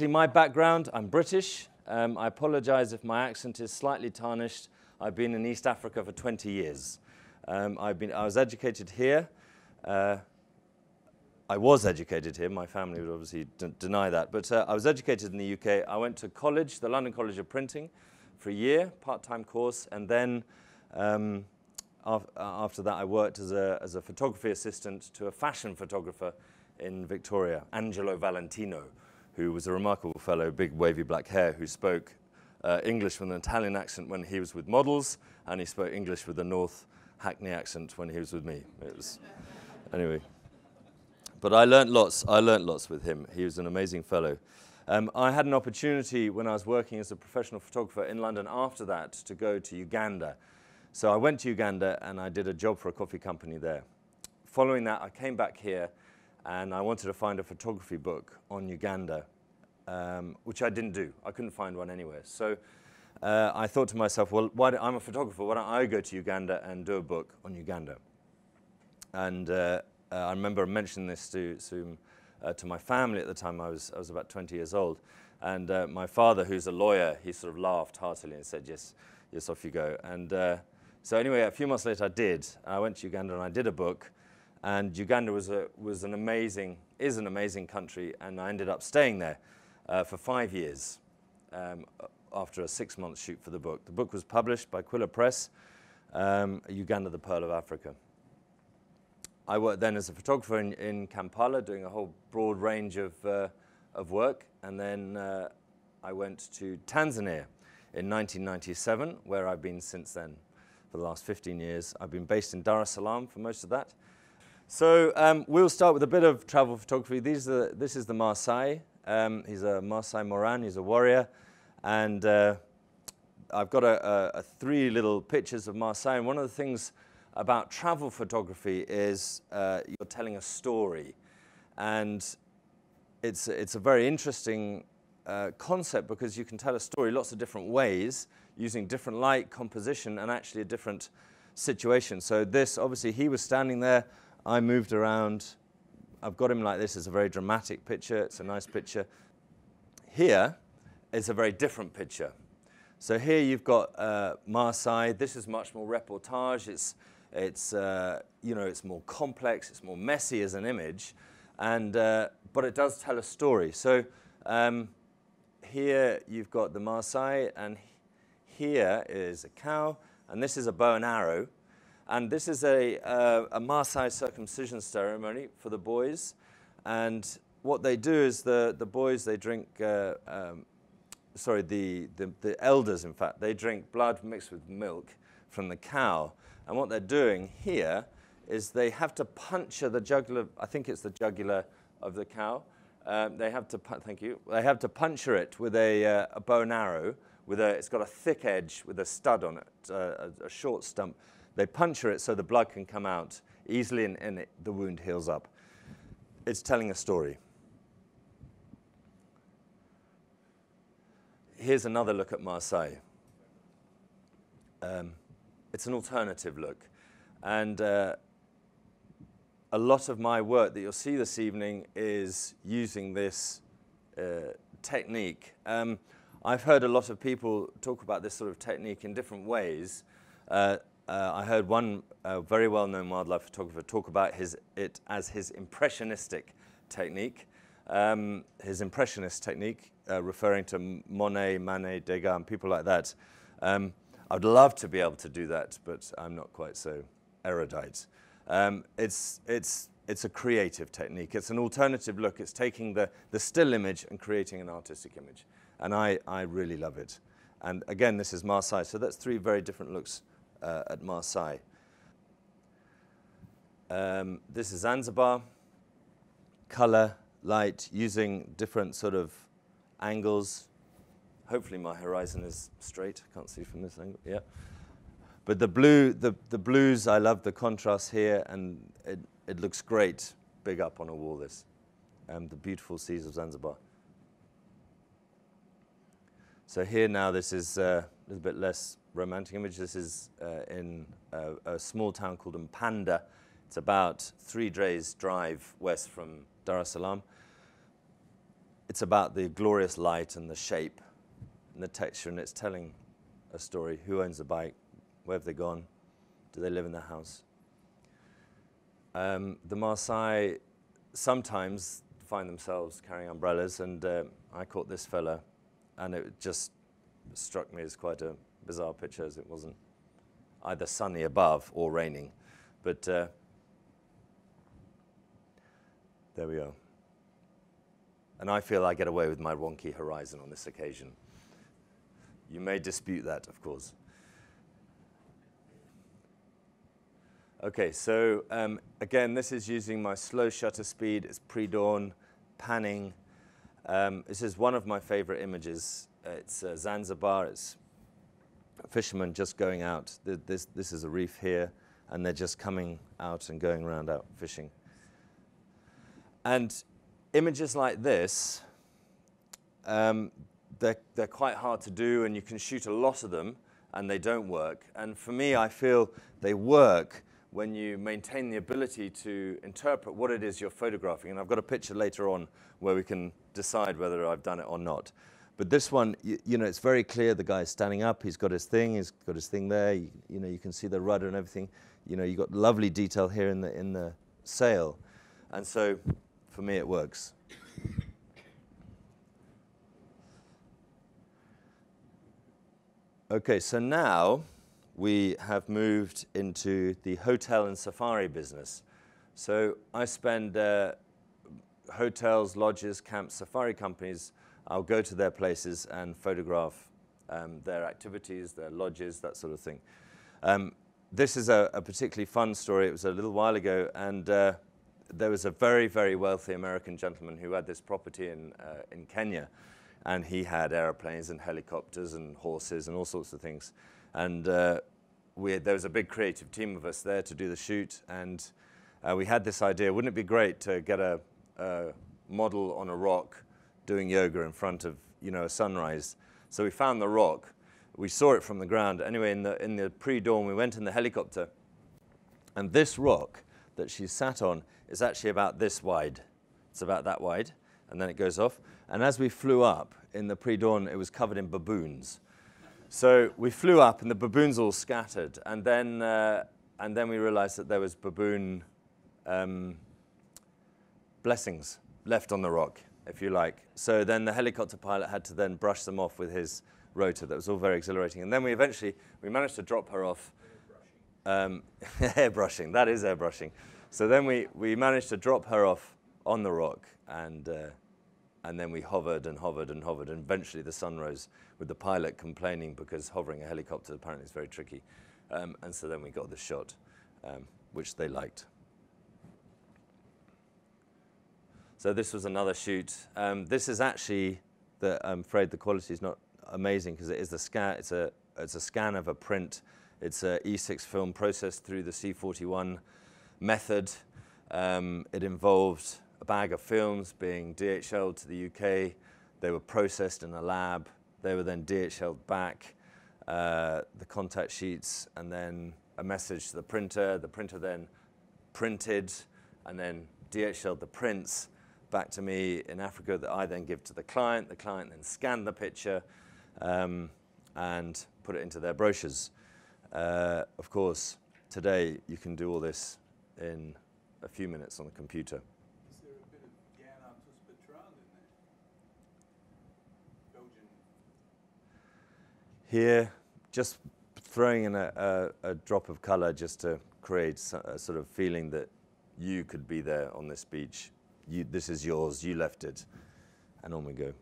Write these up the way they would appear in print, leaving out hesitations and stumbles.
My background, I'm British. I apologize if my accent is slightly tarnished. I've been in East Africa for 20 years. I was educated here. I was educated here. My family would obviously deny that. But I was educated in the UK. I went to college, the London College of Printing, for a year, part-time course. And then after that, I worked as a photography assistant to a fashion photographer in Victoria, Angelo Valentino, who was a remarkable fellow, big wavy black hair, who spoke English with an Italian accent when he was with models, and he spoke English with a North Hackney accent when he was with me. It was, anyway. But I learnt lots with him. He was an amazing fellow. I had an opportunity when I was working as a professional photographer in London after that to go to Uganda. So I went to Uganda and I did a job for a coffee company there. Following that, I came back here and I wanted to find a photography book on Uganda, which I didn't do. I couldn't find one anywhere. So I thought to myself, well, I'm a photographer. Why don't I go to Uganda and do a book on Uganda? And I remember mentioning this to my family at the time. I was about 20 years old. And my father, who's a lawyer, he sort of laughed heartily and said, yes, off you go. And so anyway, a few months later, I did. I went to Uganda and I did a book. And Uganda is an amazing country, and I ended up staying there for 5 years after a 6-month shoot for the book. The book was published by Quilla Press, Uganda, the Pearl of Africa. I worked then as a photographer in Kampala, doing a whole broad range of work, and then I went to Tanzania in 1997, where I've been since then. For the last 15 years, I've been based in Dar es Salaam for most of that. So we'll start with a bit of travel photography. This is the Maasai. He's a Maasai Moran. He's a warrior. And I've got three little pictures of Maasai. And one of the things about travel photography is you're telling a story. And it's a very interesting concept because you can tell a story lots of different ways using different light, composition, and actually a different situation. So this, obviously, he was standing there. I moved around. I've got him like this. It's a very dramatic picture. It's a nice picture. Here is a very different picture. So here you've got Maasai. This is much more reportage. It's more complex. It's more messy as an image, and but it does tell a story. So here you've got the Maasai, and here is a cow, and this is a bow and arrow. And this is a Maasai circumcision ceremony for the boys. And what they do is the boys, they drink, the elders, in fact, they drink blood mixed with milk from the cow. And what they're doing here is they have to puncture the jugular, I think it's the jugular of the cow. They have to puncture it with a bow and arrow. It's got a thick edge with a stud on it, a short stump. They puncture it so the blood can come out easily and the wound heals up. It's telling a story. Here's another look at Marseille. It's an alternative look. And a lot of my work that you'll see this evening is using this technique. I've heard a lot of people talk about this sort of technique in different ways. I heard one very well-known wildlife photographer talk about it as his impressionistic technique. His impressionist technique, referring to Monet, Manet, Degas, and people like that. I'd love to be able to do that, but I'm not quite so erudite. It's a creative technique. It's an alternative look. It's taking the still image and creating an artistic image. And I really love it. And again, this is Marseille, so that's three very different looks at Marseille. This is Zanzibar. Color, light, using different sort of angles. Hopefully my horizon is straight. I can't see from this angle. Yeah. But the blue, the blues, I love the contrast here, and it looks great big up on a wall, this. The beautiful seas of Zanzibar. So here now, this is a little bit less romantic image. This is in a small town called Mpanda. It's about 3 days' drive west from Dar es Salaam. It's about the glorious light and the shape and the texture, and it's telling a story. Who owns the bike? Where have they gone? Do they live in the house? The Maasai sometimes find themselves carrying umbrellas, and I caught this fella, and it just struck me as quite a bizarre picture, as it wasn't either sunny above or raining. But there we are. And I feel I get away with my wonky horizon on this occasion. You may dispute that, of course. Okay, so again, this is using my slow shutter speed. It's pre-dawn, panning. This is one of my favorite images. It's Zanzibar. It's fishermen just going out. This is a reef here, and they're just coming out and going around out fishing. And images like this, they're quite hard to do, and you can shoot a lot of them, and they don't work. And for me, I feel they work when you maintain the ability to interpret what it is you're photographing. And I've got a picture later on where we can decide whether I've done it or not. But this one, you know, it's very clear the guy's standing up, he's got his thing there, you know, you can see the rudder and everything. You know, you've got lovely detail here in the sail. And so, for me, it works. Okay, so now we have moved into the hotel and safari business. So I spend hotels, lodges, camps, safari companies. I'll go to their places and photograph their activities, their lodges, that sort of thing. This is a particularly fun story. It was a little while ago, and there was a very, very wealthy American gentleman who had this property in Kenya, and he had airplanes and helicopters and horses and all sorts of things. And there was a big creative team of us there to do the shoot, and we had this idea, wouldn't it be great to get a model on a rock doing yoga in front of, you know, a sunrise. So we found the rock, we saw it from the ground. Anyway, in the pre-dawn, we went in the helicopter, and this rock that she sat on is actually about this wide. It's about that wide, and then it goes off. And as we flew up in the pre-dawn, it was covered in baboons. So we flew up, and the baboons all scattered. And then we realized that there was baboon blessings left on the rock, if you like. So then the helicopter pilot had to then brush them off with his rotor. That was all very exhilarating. And then we managed to drop her off. Airbrushing, that is airbrushing. So then we managed to drop her off on the rock, and then we hovered and hovered and hovered, and eventually the sun rose, with the pilot complaining because hovering a helicopter apparently is very tricky. And so then we got this shot, which they liked. So this was another shoot. This is actually, I'm afraid the quality is not amazing because it is the scan. It's a scan of a print. It's an E6 film processed through the C41 method. It involved a bag of films being DHL'd to the UK. They were processed in a lab. They were then DHL'd back, the contact sheets, and then a message to the printer. The printer then printed and then DHL'd the prints back to me in Africa, that I then give to the client. The client then scanned the picture and put it into their brochures. Of course, today you can do all this in a few minutes on the computer. Is there a bit of Ghana to Spitral in there? Belgian. Here, just throwing in a drop of color just to create a sort of feeling that you could be there on this beach. This is yours, you left it, and on we go.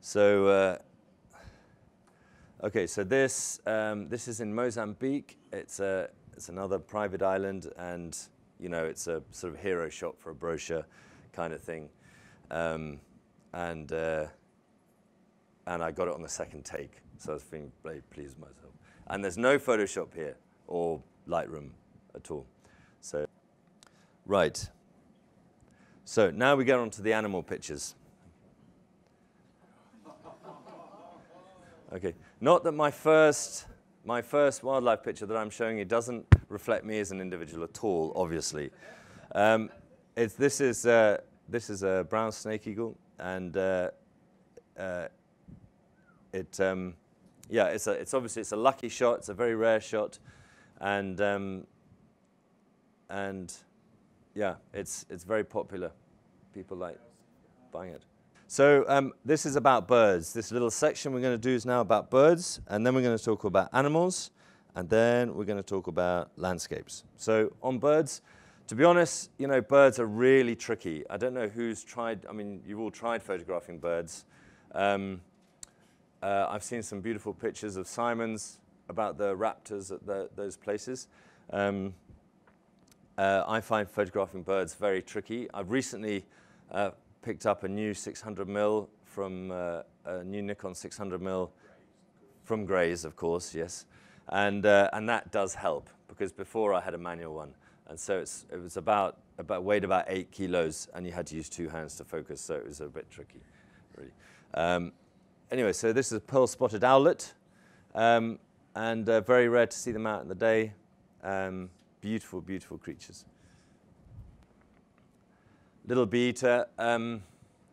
So, okay, so this is in Mozambique. It's another private island, and, you know, it's a sort of hero shot for a brochure kind of thing. And I got it on the second take, so I was feeling very pleased with myself. And there's no Photoshop here, or Lightroom at all. So, right. So now we get on to the animal pictures. Okay, not that my first wildlife picture that I'm showing you doesn't reflect me as an individual at all, obviously. This is a brown snake eagle, and it's a lucky shot. It's a very rare shot, and it's very popular. People like buying it. So this is about birds. This little section we're going to do is now about birds, and then we're going to talk about animals, and then we're going to talk about landscapes. So on birds, to be honest, you know, birds are really tricky. I don't know who's tried. I mean, you've all tried photographing birds. I've seen some beautiful pictures of Simon's about the raptors at those places. I find photographing birds very tricky. I've recently picked up a new 600mm from a new Nikon 600mm from Grays, of course, yes, and that does help, because before I had a manual one, and so it was weighed about 8 kilos, and you had to use 2 hands to focus, so it was a bit tricky, really. Anyway, so this is a pearl-spotted owlet, and very rare to see them out in the day. Beautiful, beautiful creatures. Little bee-eater. You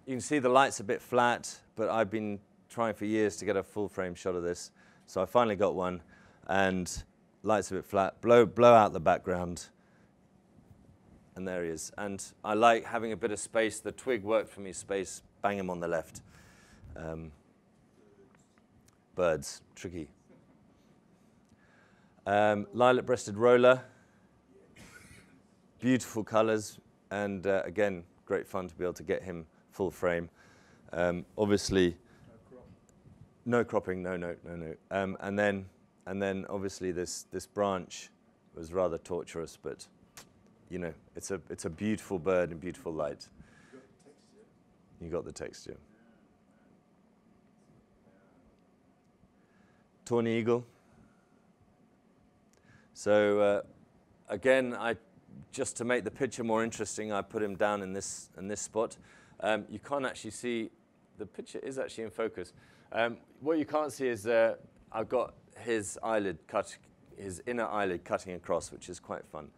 can see the light's a bit flat, but I've been trying for years to get a full-frame shot of this, so I finally got one, and light's a bit flat. Blow out the background, and there he is. And I like having a bit of space. The twig worked for me, space, bang him on the left. Birds, tricky. Lilac-breasted roller. Beautiful colors, and again, great fun to be able to get him full frame. Obviously, no cropping, no. And then obviously this branch was rather torturous, but you know, it's a beautiful bird in beautiful light. You got the texture. Tawny eagle. So again, just to make the picture more interesting, I put him down in this spot. You can't actually see, the picture is actually in focus. What you can't see is I've got his eyelid cut, his inner eyelid cutting across, which is quite fun.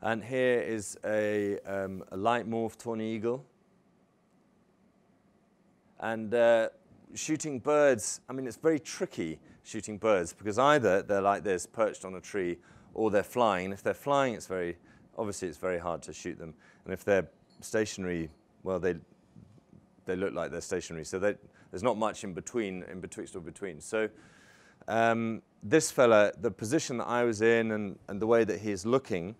And here is a light morph tawny eagle. And shooting birds, I mean, it's very tricky shooting birds, because either they're like this, perched on a tree, or they're flying. And if they're flying, it's very hard to shoot them. And if they're stationary, well, they look like they're stationary. So there's not much in between. So this fella, the position that I was in and the way that he is looking,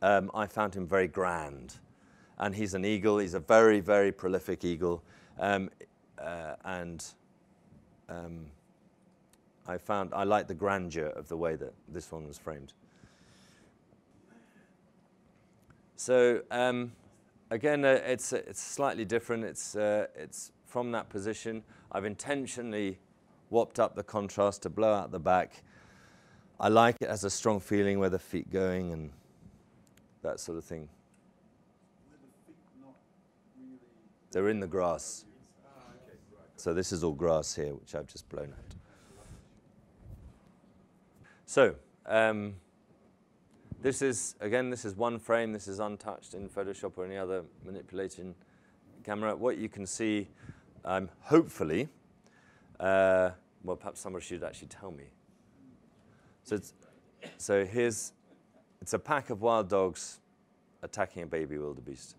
I found him very grand. And he's an eagle. He's a very, very prolific eagle. I like the grandeur of the way that this one was framed. So again, it's slightly different. It's from that position. I've intentionally whopped up the contrast to blow out the back. I like it as a strong feeling where the feet going and that sort of thing. Were the feet not really? They're in the grass. So this is all grass here, which I've just blown out. So this is one frame. This is untouched in Photoshop or any other manipulation camera. What you can see, hopefully, well, perhaps somebody should actually tell me. So it's a pack of wild dogs attacking a baby wildebeest.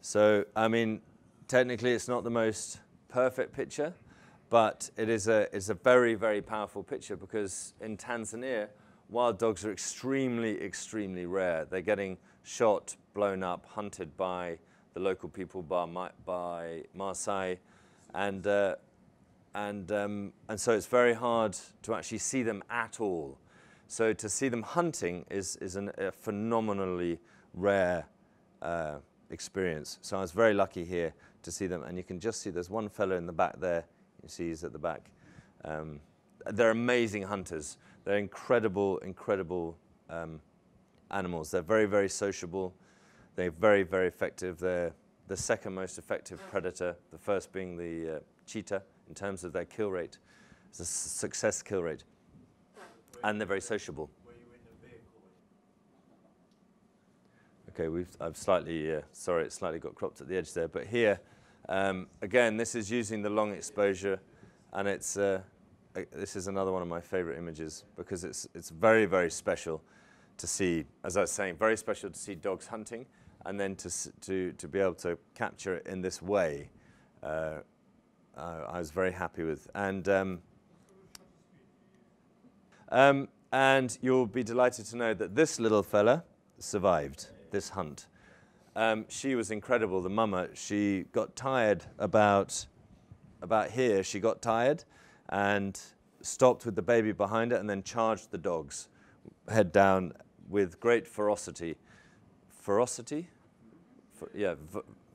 So, I mean, technically it's not the most perfect picture, but it's a very, very powerful picture, because in Tanzania, wild dogs are extremely, extremely rare. They're getting shot, blown up, hunted by the local people, by Maasai, and so it's very hard to actually see them at all. So to see them hunting is a phenomenally rare experience. So I was very lucky here to see them, and you can just see there's one fellow in the back there. You see he's at the back. They're amazing hunters. They're incredible, incredible animals. They're very, very sociable. They're very, very effective. They're the second most effective predator, the first being the cheetah, in terms of their kill rate. It's a success kill rate. And they're very sociable. Were you in the vehicle? Okay, I've slightly, sorry, it slightly got cropped at the edge there. But here, again, this is using the long exposure, and it's, this is another one of my favorite images, because it's very, very special to see, as I was saying, very special to see dogs hunting, and then to be able to capture it in this way. I was very happy with. And you'll be delighted to know that this little fella survived this hunt. She was incredible, the mama. She got tired about here. She got tired and stopped with the baby behind her and then charged the dogs, head down, with great ferocity. Ferocity? Yeah,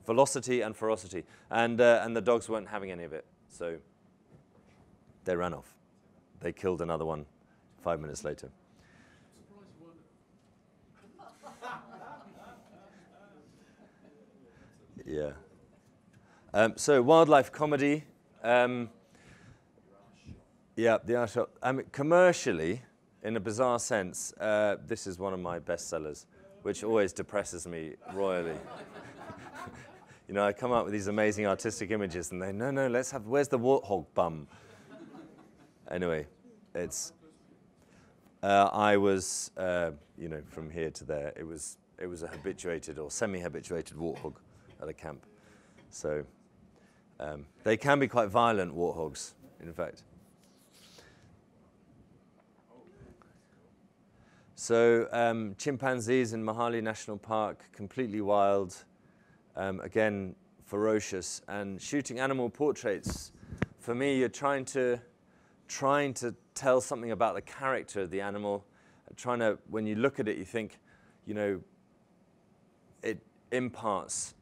velocity and ferocity. And the dogs weren't having any of it, so they ran off. They killed another one 5 minutes later. Yeah. So wildlife comedy. Yeah, the art shop. I mean, commercially, in a bizarre sense, this is one of my bestsellers, which always depresses me royally. You know, I come up with these amazing artistic images, and they, no, let's have, where's the warthog bum? Anyway, it's. I was, you know, from here to there. It was a habituated or semi-habituated warthog at a camp. So they can be quite violent, warthogs, in fact. So chimpanzees in Mahali National Park, completely wild, again, ferocious. And shooting animal portraits, for me, you're trying to tell something about the character of the animal, trying to, when you look at it, you think, you know, it imparts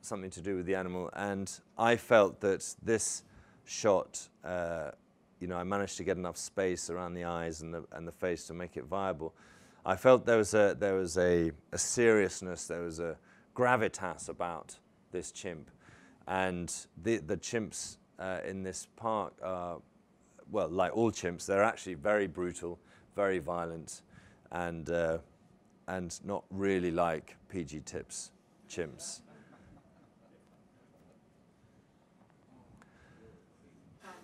something to do with the animal. And I felt that this shot, you know, I managed to get enough space around the eyes and the face to make it viable. I felt there was a seriousness, there was a gravitas about this chimp. And the chimps in this park are, well, like all chimps, they're actually very brutal, very violent, and not really like PG Tips chimps.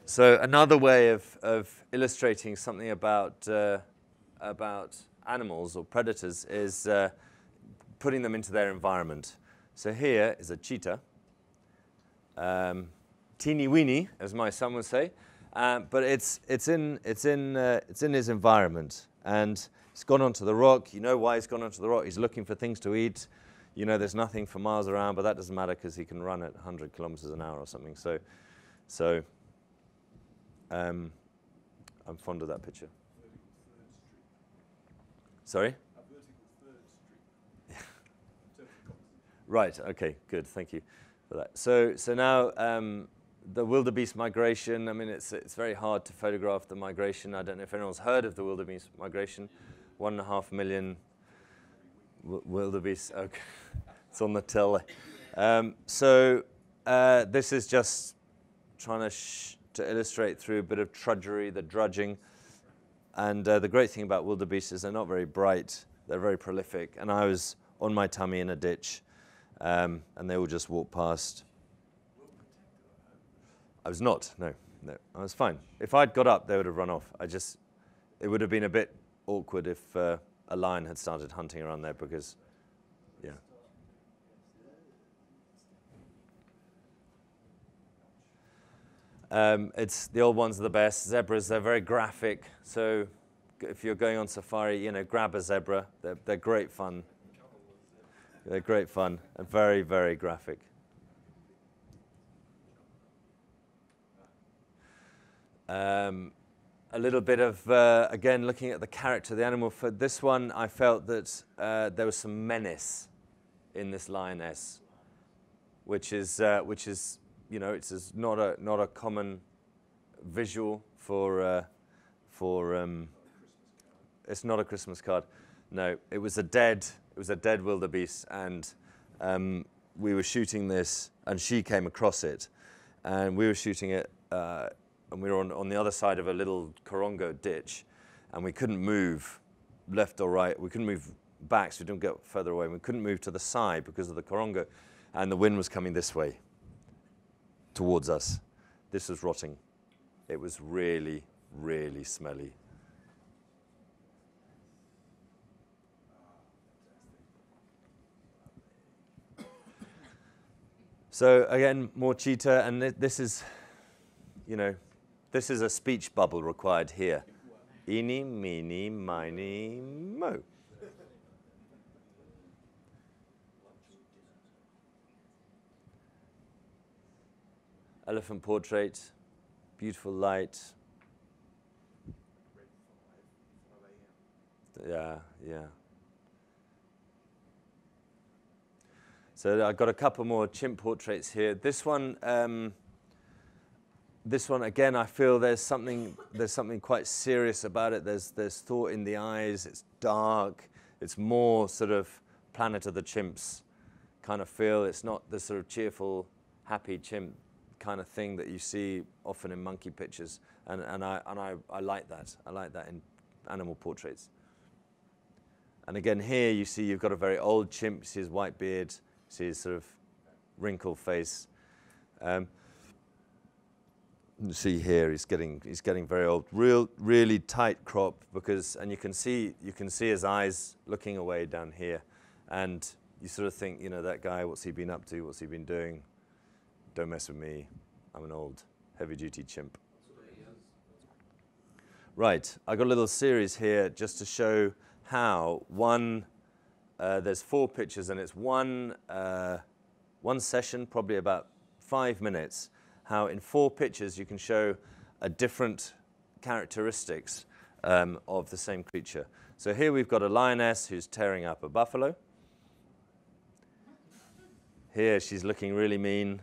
So another way of illustrating something about animals or predators is putting them into their environment. So here is a cheetah, teeny weeny, as my son would say, but it's in his environment, and it's gone onto the rock. You know why he's gone onto the rock? He's looking for things to eat. You know, there's nothing for miles around, but that doesn't matter because he can run at 100 kilometers an hour or something. So I'm fond of that picture. Sorry? A vertical third streak. Right, okay, good, thank you for that. So now the wildebeest migration, I mean, it's very hard to photograph the migration. I don't know if anyone's heard of the wildebeest migration. 1.5 million wildebeest, okay, it's on the telly. So this is just trying to illustrate through a bit of trudgery, the drudging. And the great thing about wildebeest is they're not very bright, they're very prolific. And I was on my tummy in a ditch, and they all just walked past. I was not, no, I was fine. If I'd got up, they would have run off. It would have been a bit awkward if a lion had started hunting around there because, yeah. It's the old ones are the best. Zebras, they're very graphic. So if you're going on safari, you know, grab a zebra. They're great fun. They're great fun and very, very graphic. A little bit of, again, looking at the character of the animal. For this one, I felt that there was some menace in this lioness, which is. You know, it's not a common visual for it's not a Christmas card. No, it was a dead wildebeest, and we were shooting this and she came across it, and we were shooting it and we were on the other side of a little Korongo ditch, and we couldn't move left or right. We couldn't move back, so we didn't get further away. We couldn't move to the side because of the Korongo, and the wind was coming this way towards us. This was rotting. It was really, really smelly. So again, more cheetah, and this is, you know, this is a speech bubble required here. Eeny, meeny, miny, mo. Elephant portrait, beautiful light. Yeah, yeah. So I've got a couple more chimp portraits here. This one again, I feel there's something quite serious about it. There's thought in the eyes. It's dark. It's more sort of Planet of the Chimps kind of feel. It's not the sort of cheerful, happy chimp kind of thing that you see often in monkey pictures. And I like that. I like that in animal portraits. And again, here you see you've got a very old chimp. You see his white beard. See his sort of wrinkled face. You see here he's getting very old. Really tight crop, because, and you can see his eyes looking away down here, and you sort of think, you know, that guy, what's he been up to? What's he been doing? Don't mess with me. I'm an old heavy-duty chimp. Right. I got a little series here just to show how one. There's four pictures, and it's one session, probably about 5 minutes, how in four pictures you can show a different characteristics of the same creature. So here we've got a lioness who's tearing up a buffalo. Here she's looking really mean,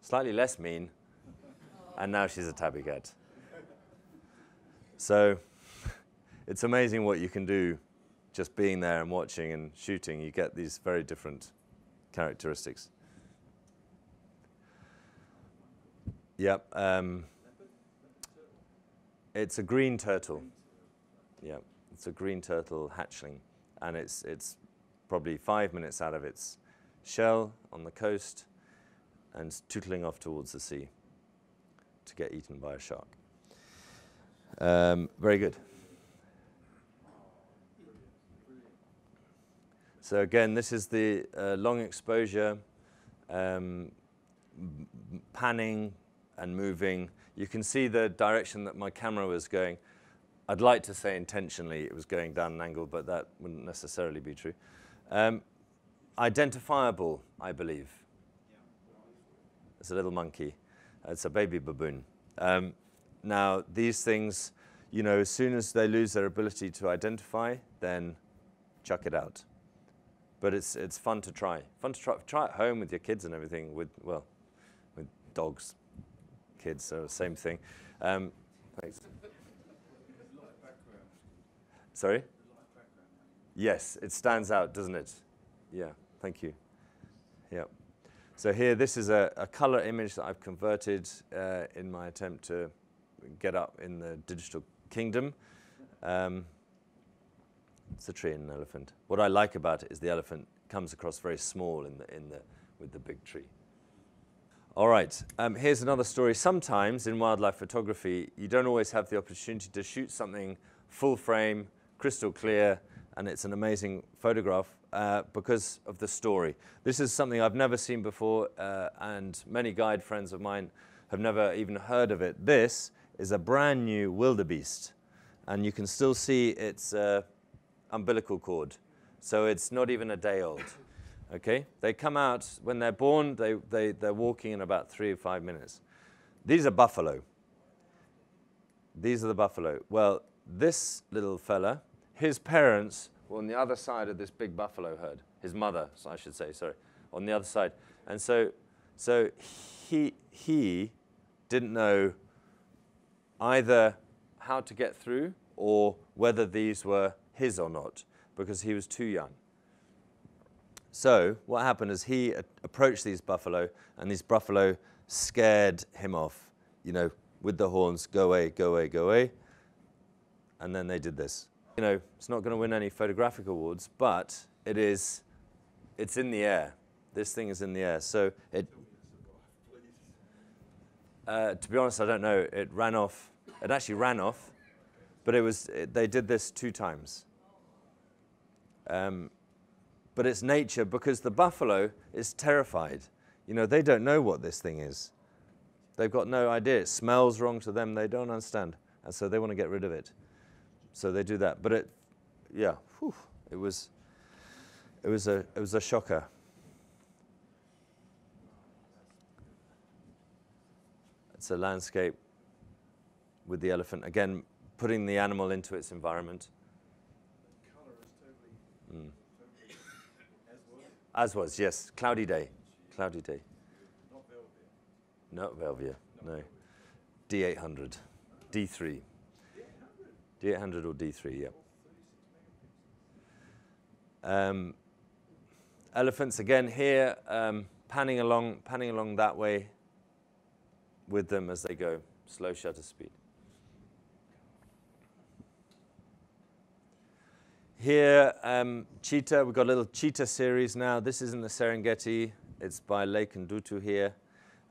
slightly less mean, and now she's a tabby cat. So it's amazing what you can do. Just being there and watching and shooting, you get these very different characteristics. Yep. It's a green turtle. Yeah, it's a green turtle hatchling, and it's probably 5 minutes out of its shell on the coast, and tootling off towards the sea to get eaten by a shark. Very good. So again, this is the long exposure, panning and moving. You can see the direction that my camera was going. I'd like to say intentionally it was going down an angle, but that wouldn't necessarily be true. Identifiable, I believe. It's a little monkey. It's a baby baboon. Now, these things, you know, as soon as they lose their ability to identify, then chuck it out. But it's fun to try. Fun to try. Try at home with your kids and everything. With dogs, kids, so same thing. Thanks. Sorry. Yes, it stands out, doesn't it? Yeah. Thank you. Yeah. So here, this is a color image that I've converted in my attempt to get up in the digital kingdom. It's a tree and an elephant. What I like about it is the elephant comes across very small with the big tree. All right, here's another story. Sometimes in wildlife photography, you don't always have the opportunity to shoot something full frame, crystal clear, and it's an amazing photograph because of the story. This is something I've never seen before, and many guide friends of mine have never even heard of it. This is a brand new wildebeest, and you can still see its umbilical cord, so it's not even a day old. Okay, they come out when they're born. They're walking in about 3 or 5 minutes. These are buffalo. These are the buffalo. Well, this little fella, his parents were on the other side of this big buffalo herd. His mother, I should say, sorry, on the other side. And so he didn't know either how to get through or whether these were his or not, because he was too young. So what happened is he approached these buffalo, and these buffalo scared him off, you know, with the horns, go away, go away, go away. And then they did this. You know, it's not going to win any photographic awards, but it is, it's in the air. This thing is in the air. So it, to be honest, I don't know. It ran off. It actually ran off, but it was, they did this 2 times. But it's nature, because the buffalo is terrified. You know, they don't know what this thing is. They've got no idea. It smells wrong to them. They don't understand. And so they want to get rid of it. So they do that. But it, yeah, whew, it was a shocker. It's a landscape with the elephant. Again, putting the animal into its environment. The color is totally, totally as was. As was, yes. Cloudy day. Cloudy day. Not Velvia. No. D800. D3. D800 or D3, yeah. Elephants again here, panning along that way with them as they go, slow shutter speed. Here, cheetah, we've got a little cheetah series now. This is in the Serengeti. It's by Lake Ndutu here.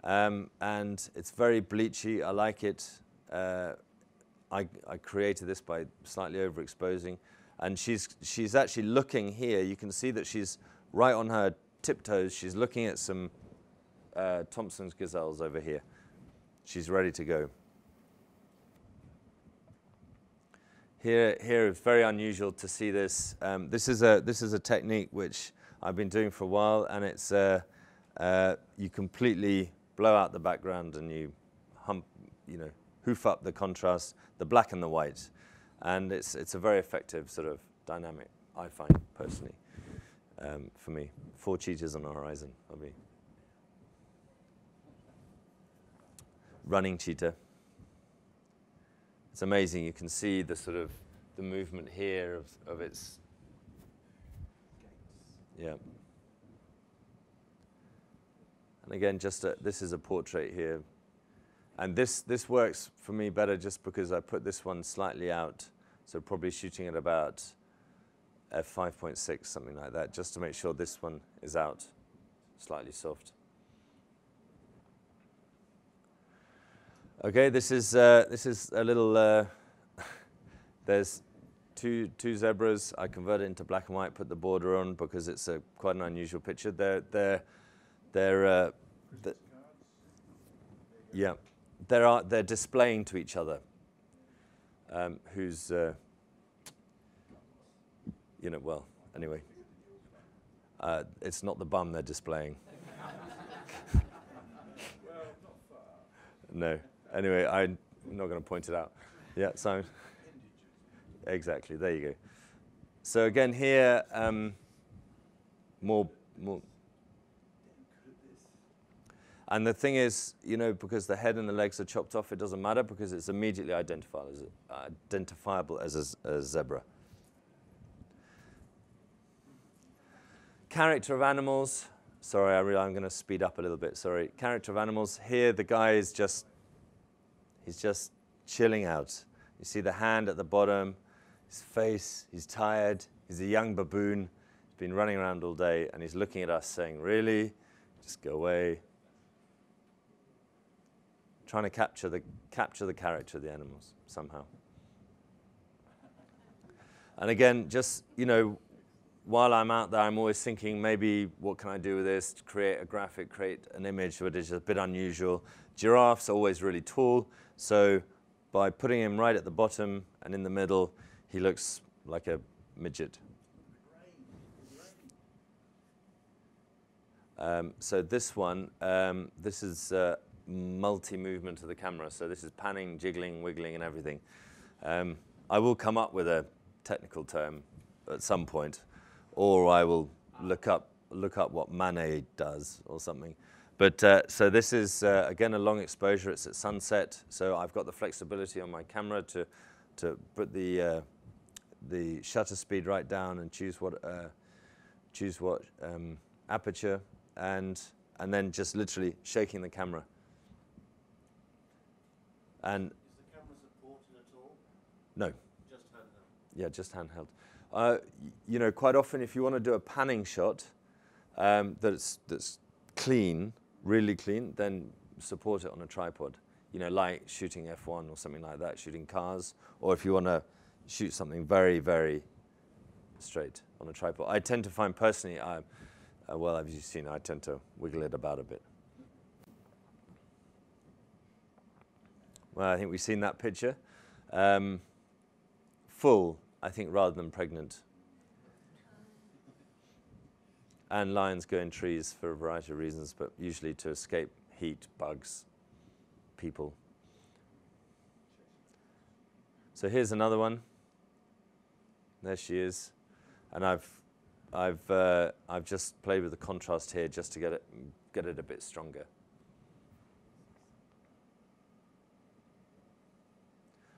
And it's very bleachy. I like it. I created this by slightly overexposing. And she's actually looking here. You can see that she's right on her tiptoes. She's looking at some Thompson's gazelles over here. She's ready to go. Here it's very unusual to see this. This is a technique which I've been doing for a while, and it's you completely blow out the background and you hoof up the contrast, the black and the white, and it's a very effective sort of dynamic, I find personally. For me, 4 cheetahs on the horizon. I'll be running cheetah. It's amazing. You can see the sort of the movement here of its. Yeah. And again, this is a portrait here. And this works for me better just because I put this one slightly out, so probably shooting at about f5.6, something like that, just to make sure this one is out, slightly soft. Okay, this is a little. There's two zebras. I converted into black and white, put the border on because it's quite an unusual picture. They're displaying to each other. It's not the bum they're displaying. No. Anyway, I'm not going to point it out. Yeah, Simon. Exactly. There you go. So again, here more. And the thing is, you know, because the head and the legs are chopped off, it doesn't matter because it's immediately identifiable as a zebra. Character of animals. Sorry, I'm going to speed up a little bit. Sorry. Character of animals. Here, the guy is just chilling out. You see the hand at the bottom, his face. He's tired. He's a young baboon. He's been running around all day, and he's looking at us, saying, "Really? Just go away." Trying to capture the character of the animals somehow. And again, just, you know, while I'm out there, I'm always thinking, maybe what can I do with this? Create a graphic, create an image that is a bit unusual. Giraffes are always really tall, so by putting him right at the bottom and in the middle, he looks like a midget. So this one, this is multi-movement of the camera. So this is panning, jiggling, wiggling, and everything. I will come up with a technical term at some point, or I will look up what Manet does or something. But so this is, again, a long exposure. It's at sunset. So I've got the flexibility on my camera to put the shutter speed right down and choose what choose what aperture, and then just literally shaking the camera. And is the camera supported at all? No. Just handheld? Yeah, just handheld. You know, quite often if you want to do a panning shot that's clean, really clean, then support it on a tripod. You know, like shooting F1 or something like that, shooting cars, or if you want to shoot something very, very straight on a tripod. I tend to find personally, well, as you've seen, I tend to wiggle it about a bit. Well, I think we've seen that picture. Full, I think, rather than pregnant. And lions go in trees for a variety of reasons, but usually to escape heat, bugs, people. So here's another one. There she is, and I've just played with the contrast here just to get it a bit stronger.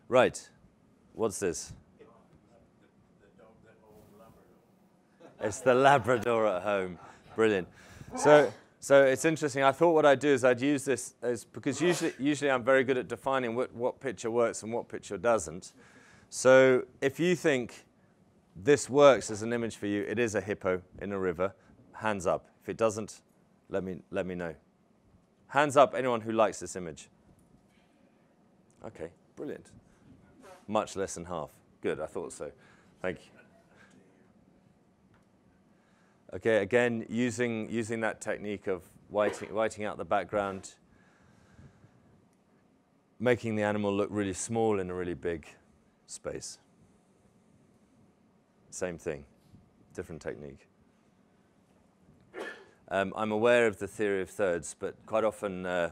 Right, what's this? It's the Labrador at home. Brilliant. So it's interesting. I thought what I'd do is I'd use this as, because usually I'm very good at defining what picture works and what picture doesn't. So if you think this works as an image for you, it is a hippo in a river, hands up. If it doesn't, let me know. Hands up, anyone who likes this image. Okay, brilliant. Much less than half. Good, I thought so. Thank you. Okay, again, using that technique of whiting out the background, making the animal look really small in a really big space. Same thing, different technique. I'm aware of the theory of thirds, but quite often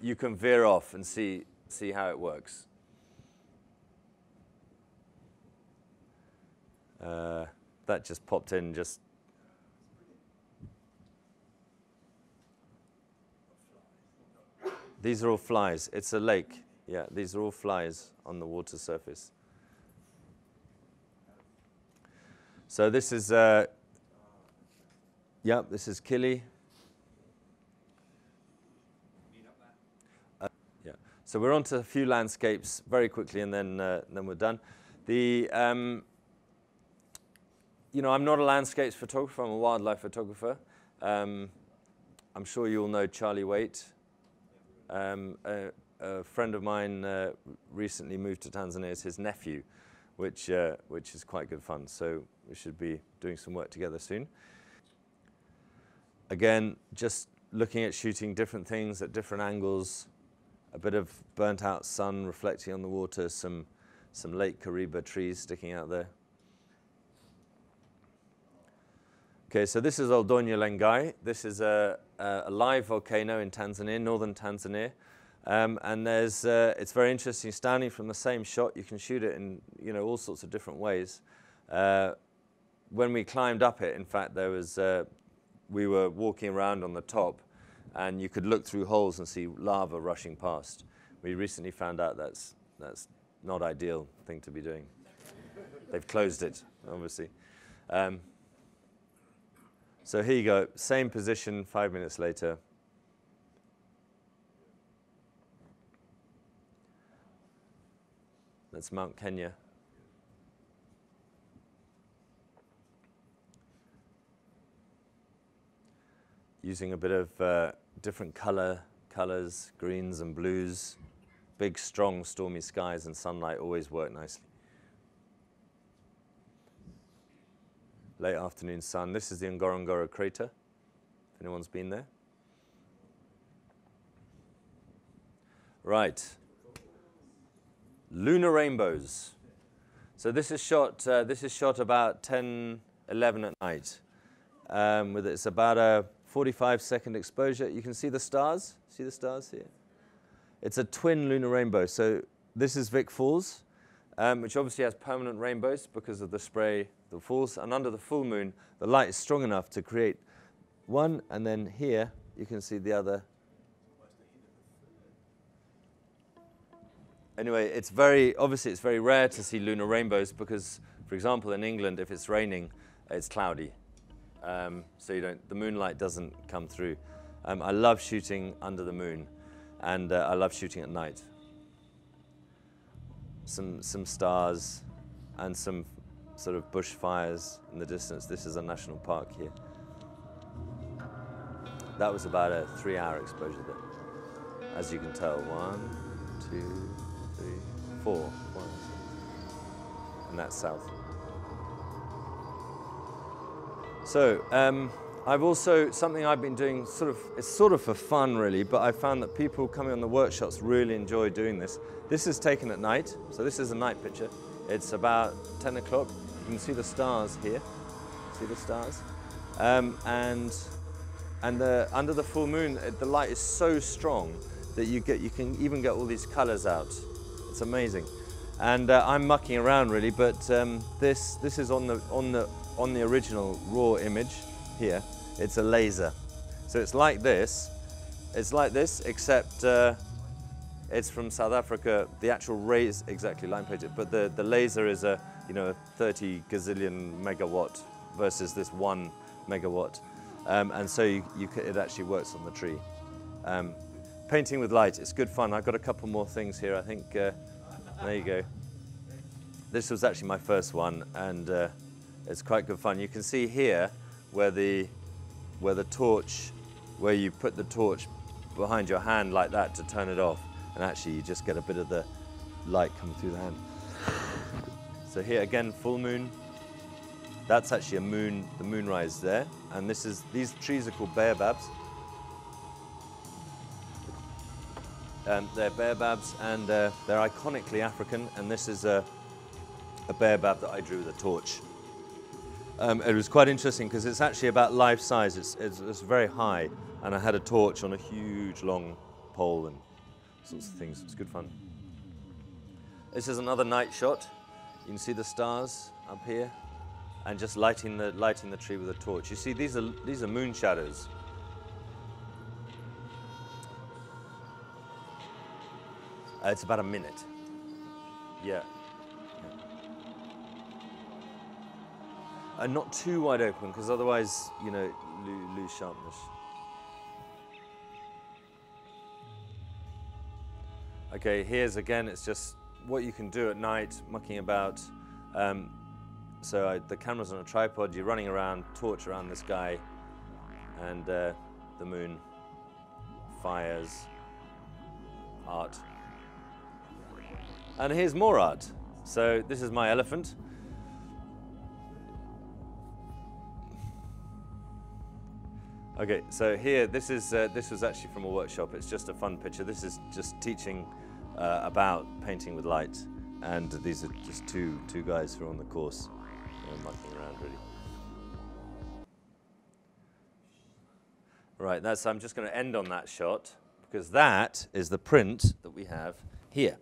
you can veer off and see how it works. That just popped in, just. These are all flies. It's a lake. Yeah, these are all flies on the water surface. So this is, yeah, this is Kili. Yeah. So we're on to a few landscapes very quickly, and then we're done. You know, I'm not a landscapes photographer, I'm a wildlife photographer. I'm sure you all know Charlie Waite. A friend of mine recently moved to Tanzania as his nephew, which is quite good fun. So we should be doing some work together soon. Again, just looking at shooting different things at different angles, a bit of burnt out sun reflecting on the water, some Lake Kariba trees sticking out there. Okay, so this is Oldoinyo Lengai. This is a live volcano in Tanzania, northern Tanzania, and there's it's very interesting. Standing from the same shot, you can shoot it in all sorts of different ways. When we climbed up it, in fact, there was we were walking around on the top, and you could look through holes and see lava rushing past. We recently found out that's not an ideal thing to be doing. They've closed it, obviously. So here you go, same position, 5 minutes later. That's Mount Kenya. Using a bit of different colors, greens and blues. Big, strong, stormy skies and sunlight always work nicely. Late afternoon sun. This is the Ngorongoro crater, if anyone's been there. Right. Lunar rainbows. So this is shot about 10, 11 at night. With it's about a 45-second exposure. You can see the stars. See the stars here? It's a twin lunar rainbow. So this is Vic Falls, which obviously has permanent rainbows because of the spray, the falls, and under the full moon, the light is strong enough to create one, and then here you can see the other. Anyway, it's very rare to see lunar rainbows because For example, in England, if it's raining, it's cloudy. So the moonlight doesn't come through. I love shooting under the moon, and I love shooting at night. Some stars and some sort of bushfires in the distance. This is a national park here. That was about a 3-hour exposure there. As you can tell, 1, 2, 3, 4. And that's south. So I've also, something I've been doing, it's sort of for fun really, but I found that people coming on the workshops really enjoy doing this. This is taken at night, so this is a night picture. It's about 10 o'clock. You can see the stars here. See the stars? And under the full moon, the light is so strong that you can even get all these colors out. It's amazing. And I'm mucking around really, but this is on the original raw image here. It's a laser. So it's like this, except it's from South Africa. The actual ray is exactly line plated, but the laser is a, a 30 gazillion megawatt versus this 1 megawatt. And so it actually works on the tree. Painting with light, it's good fun. I've got a couple more things here, I think. There you go. This was actually my first one, and it's quite good fun. You can see here where you put the torch behind your hand like that to turn it off, and actually you just get a bit of the light coming through the hand. So here again, full moon. That's actually a moon, the moonrise there, and these trees are called baobabs. They're baobabs, and they're iconically African, and this is a baobab that I drew with a torch. It was quite interesting because it's actually about life size. It's very high, and I had a torch on a huge long pole and sorts of things. It's good fun. This is another night shot. You can see the stars up here, and just lighting the tree with a torch. You see, these are moon shadows. It's about a minute. Yeah. And not too wide open, because otherwise, lose sharpness. Okay, here's again, it's just what you can do at night, mucking about. The camera's on a tripod, you're running around, torch around the sky, and the moon, fires, art. And here's more art. So this is my elephant. Okay, so here, this was actually from a workshop. It's just a fun picture. This is just teaching about painting with light. And these are just two guys who are on the course, mucking around really. Right, I'm just gonna end on that shot because that is the print that we have here.